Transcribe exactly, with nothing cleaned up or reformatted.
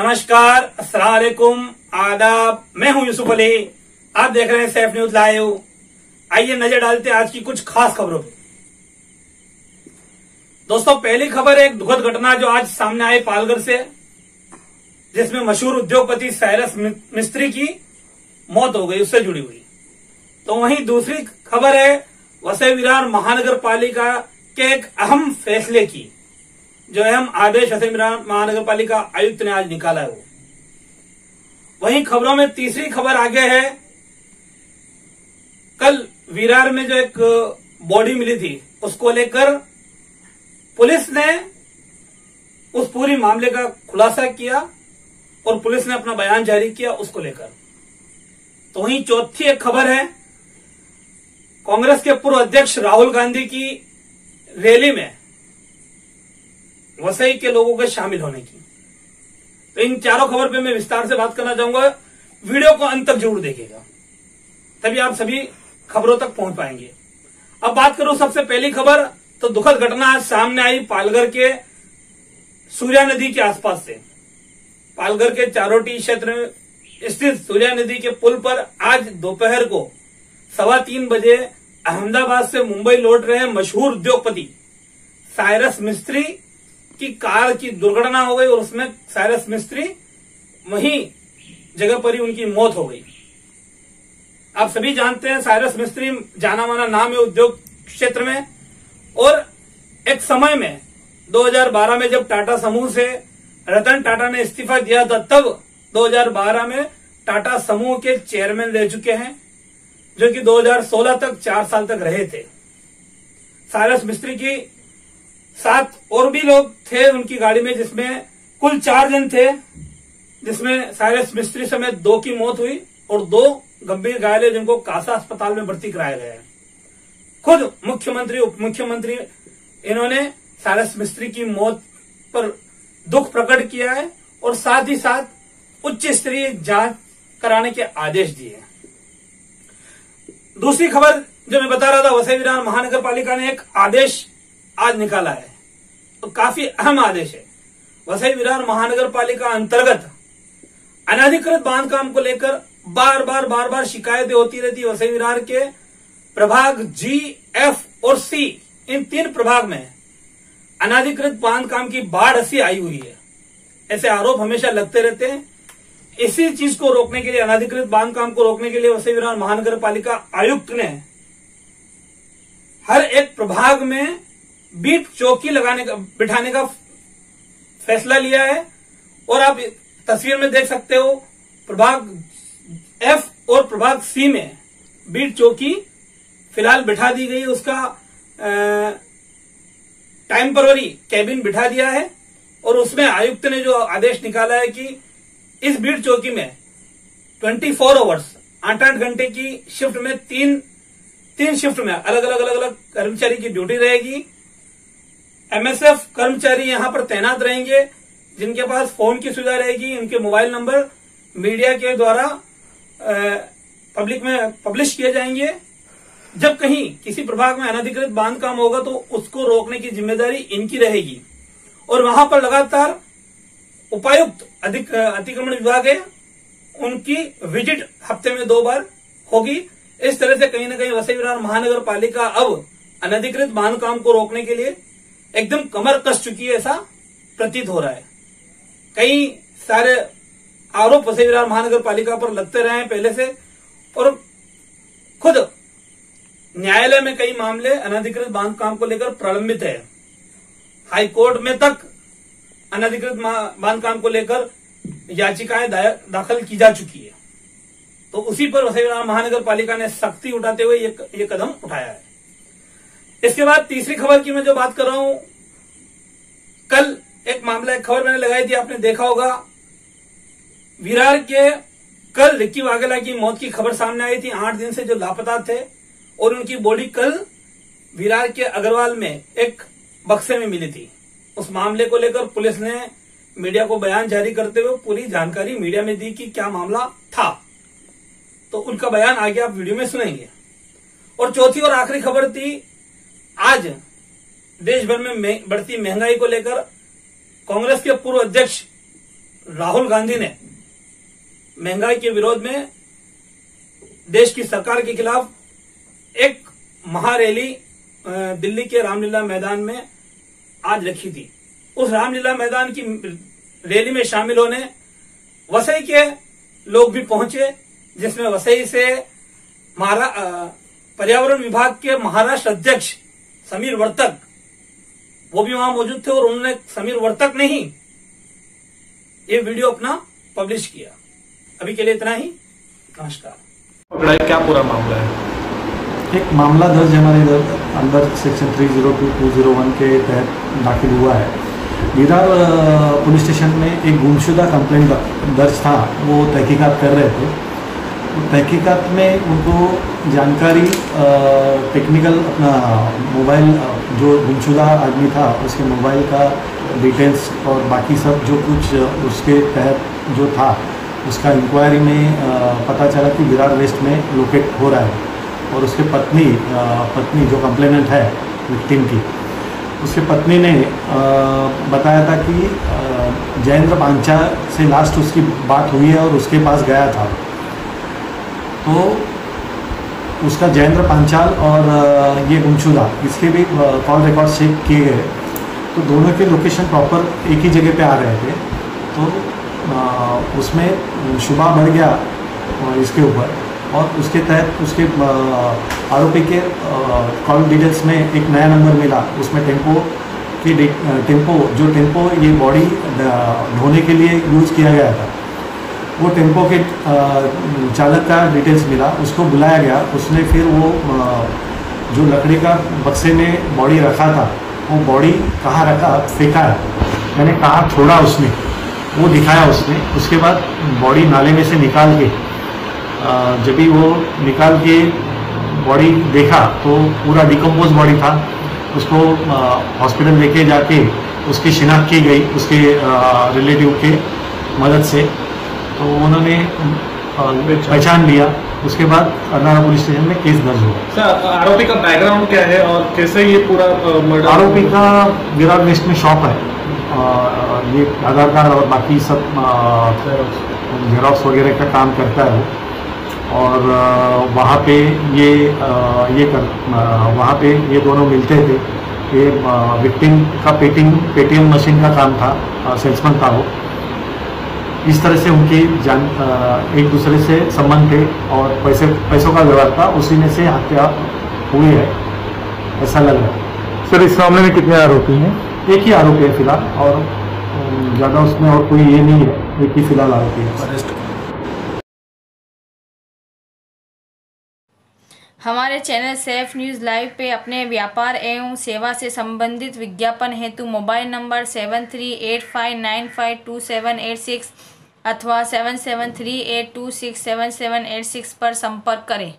नमस्कार, अस्सलाम वालेकुम, आदाब। मैं हूं यूसुफ अली, आप देख रहे हैं सेफ न्यूज लाइव। आइए नजर डालते हैं आज की कुछ खास खबरों पे। दोस्तों, पहली खबर एक दुखद घटना जो आज सामने आई पालघर से, जिसमें मशहूर उद्योगपति साइरस मिस्त्री की मौत हो गई, उससे जुड़ी हुई। तो वहीं दूसरी खबर है वसई विरार महानगर पालिका के एक अहम फैसले की, जो अहम आदेश वसई विरार महानगर पालिका आयुक्त ने आज निकाला है। वो वहीं खबरों में तीसरी खबर आगे है, कल विरार में जो एक बॉडी मिली थी उसको लेकर पुलिस ने उस पूरी मामले का खुलासा किया और पुलिस ने अपना बयान जारी किया उसको लेकर। तो वहीं चौथी एक खबर है, कांग्रेस के पूर्व अध्यक्ष राहुल गांधी की रैली में वसई के लोगों के शामिल होने की। तो इन चारों खबर पे मैं विस्तार से बात करना चाहूंगा, वीडियो को अंत तक जरूर देखिएगा, तभी आप सभी खबरों तक पहुंच पाएंगे। अब बात करूं सबसे पहली खबर, तो दुखद घटना आज सामने आई पालघर के सूर्या नदी के आसपास से। पालघर के चारोटी क्षेत्र में स्थित सूर्या नदी के पुल पर आज दोपहर को सवा तीन बजे अहमदाबाद से मुंबई लौट रहे मशहूर उद्योगपति साइरस मिस्त्री की कार की दुर्घटना हो गई और उसमें साइरस मिस्त्री वहीं जगह पर ही उनकी मौत हो गई। आप सभी जानते हैं साइरस मिस्त्री जाना माना नाम है उद्योग क्षेत्र में, और एक समय में दो हज़ार बारह में जब टाटा समूह से रतन टाटा ने इस्तीफा दिया था, तब दो हज़ार बारह में टाटा समूह के चेयरमैन रह चुके हैं, जो कि दो हज़ार सोलह तक चार साल तक रहे थे। साइरस मिस्त्री की सात और भी लोग थे उनकी गाड़ी में, जिसमें कुल चार जन थे, जिसमें साइरस मिस्त्री समेत दो की मौत हुई और दो गंभीर घायल है, जिनको कासा अस्पताल में भर्ती कराया गया है। खुद मुख्यमंत्री, उप मुख्यमंत्री इन्होंने साइरस मिस्त्री की मौत पर दुख प्रकट किया है और साथ ही साथ उच्च स्तरीय जांच कराने के आदेश दिए हैं। दूसरी खबर जो मैं बता रहा था, वसई विरार महानगर पालिका ने एक आदेश आज निकाला है, तो काफी अहम आदेश है। वसई विरार महानगर पालिका अंतर्गत अनाधिकृत बांधकाम को लेकर बार बार बार बार शिकायतें होती रहती है। वसई विरार के प्रभाग जी, एफ और सी, इन तीन प्रभाग में अनाधिकृत बांधकाम की बाढ़ ऐसी आई हुई है, ऐसे आरोप हमेशा लगते रहते हैं। इसी चीज को रोकने के लिए, अनाधिकृत बांधकाम को रोकने के लिए वसई विरार महानगर पालिका आयुक्त ने हर एक प्रभाग में बीट चौकी लगाने का, बिठाने का फैसला लिया है। और आप तस्वीर में देख सकते हो, प्रभाग एफ और प्रभाग सी में बीट चौकी फिलहाल बिठा दी गई, उसका टेम्पररी कैबिन बिठा दिया है। और उसमें आयुक्त ने जो आदेश निकाला है कि इस बीट चौकी में चौबीस आवर्स, आठ आठ घंटे की शिफ्ट में, तीन तीन शिफ्ट में अलग अलग अलग अलग कर्मचारी की ड्यूटी रहेगी। एमएसएफ कर्मचारी यहां पर तैनात रहेंगे, जिनके पास फोन की सुविधा रहेगी। उनके मोबाइल नंबर मीडिया के द्वारा पब्लिक में पब्लिश किए जाएंगे। जब कहीं किसी प्रभाग में अनधिकृत बांधकाम होगा तो उसको रोकने की जिम्मेदारी इनकी रहेगी। और वहां पर लगातार उपायुक्त अधिक अतिक्रमण विभाग है, उनकी विजिट हफ्ते में दो बार होगी। इस तरह से कहीं ना कहीं वसई विरार महानगर पालिका अब अनधिकृत बांधकाम को रोकने के लिए एकदम कमर कस चुकी है, ऐसा प्रतीत हो रहा है। कई सारे आरोप वसई विरार महानगर पालिका पर लगते रहे हैं पहले से, और खुद न्यायालय में कई मामले अनधिकृत बांधकाम को लेकर प्रलंबित है। हाई कोर्ट में तक अनधिकृत बांधकाम को लेकर याचिकाएं दाखिल की जा चुकी है। तो उसी पर वसई विरार महानगर पालिका ने सख्ती उठाते हुए ये, ये कदम उठाया है। इसके बाद तीसरी खबर की मैं जो बात कर रहा हूं, कल एक मामला, एक खबर मैंने लगाई थी, आपने देखा होगा, विरार के कल रिक्की वाघेला की मौत की खबर सामने आई थी। आठ दिन से जो लापता थे, और उनकी बॉडी कल विरार के अग्रवाल में एक बक्से में मिली थी। उस मामले को लेकर पुलिस ने मीडिया को बयान जारी करते हुए पूरी जानकारी मीडिया में दी कि क्या मामला था। तो उनका बयान आगे आप वीडियो में सुनेंगे। और चौथी और आखिरी खबर थी, आज देश भर में बढ़ती महंगाई को लेकर कांग्रेस के पूर्व अध्यक्ष राहुल गांधी ने महंगाई के विरोध में देश की सरकार के खिलाफ एक महारैली दिल्ली के रामलीला मैदान में आज रखी थी। उस रामलीला मैदान की रैली में शामिल होने वसई के लोग भी पहुंचे, जिसमें वसई से पर्यावरण विभाग के महाराष्ट्र अध्यक्ष समीर वर्तक वो भी वहां मौजूद थे, और उन्होंने समीर वर्तक ने ही ये वीडियो अपना पब्लिश किया। अभी के लिए इतना ही, नमस्कार। पकड़ा है क्या पूरा मामला है? एक मामला दर्ज हमारे इधर अंदर section three zero two two zero one के तहत दाखिल हुआ है। विरार पुलिस स्टेशन में एक गुमशुदा कंप्लेंट दर्ज था, वो तहकीकात कर रहे थे। तहकीकात में उनको जानकारी टेक्निकल अपना मोबाइल जो गुमशुदा आदमी था उसके मोबाइल का डिटेल्स और बाकी सब जो कुछ उसके तहत जो था उसका इंक्वायरी में पता चला कि विरार वेस्ट में लोकेट हो रहा है। और उसके पत्नी पत्नी जो कंप्लेनेंट है विक्टिम की, उसके पत्नी ने आ, बताया था कि जयेंद्र पांचा से लास्ट उसकी बात हुई है और उसके पास गया था, तो उसका जयेंद्र पांचाल और ये गुमशुदा इसके भी कॉल रिकॉर्ड चेक किए गए, तो दोनों के लोकेशन प्रॉपर एक ही जगह पे आ रहे थे। तो आ, उसमें शुबा बढ़ गया इसके ऊपर, और उसके तहत उसके आरोपी के कॉल डिटेल्स में एक नया नंबर मिला, उसमें टेम्पो की टेम्पो जो टेम्पो ये बॉडी ढोने के लिए यूज़ किया गया था वो टेम्पो के चालक का डिटेल्स मिला, उसको बुलाया गया। उसने फिर वो जो लकड़ी का बक्से में बॉडी रखा था वो बॉडी कहाँ रखा फेंका है, मैंने कहाँ छोड़ा उसने वो दिखाया उसने। उसके बाद बॉडी नाले में से निकाल के जब भी वो निकाल के बॉडी देखा तो पूरा डिकम्पोज बॉडी था, उसको हॉस्पिटल लेके जाके उसकी शिनाख्त की गई उसके रिलेटिव के मदद से, तो उन्होंने पहचान लिया। उसके बाद अर्नाला पुलिस स्टेशन में केस दर्ज हुआ। सर, आरोपी का बैकग्राउंड क्या है और कैसे ये पूरा मर्डर? आरोपी का विरार वेस्ट में शॉप है, ये आधार कार्ड और बाकी सब जेरॉक्स वगैरह का काम करता है वो, और वहाँ पे ये ये कर वहाँ पे ये दोनों मिलते थे। ये विक्टिम का पेटिंग पेटीएम मशीन का काम था, सेल्समैन था वो। इस तरह से उनकी जान एक दूसरे से संबंध थे और पैसे पैसों का व्यवहार था, उसी में से हत्या हुई है ऐसा लग रहा है। सर, इस मामले में कितने आरोपी हैं? एक ही आरोपी है फिलहाल, और ज़्यादा उसमें और कोई ये नहीं है, एक ही फिलहाल आरोपी है। हमारे चैनल सेफ न्यूज़ लाइव पे अपने व्यापार एवं सेवा से संबंधित विज्ञापन हेतु mobile number seven three eight five nine five two seven eight six अथवा seven seven three eight two six seven seven eight six पर संपर्क करें।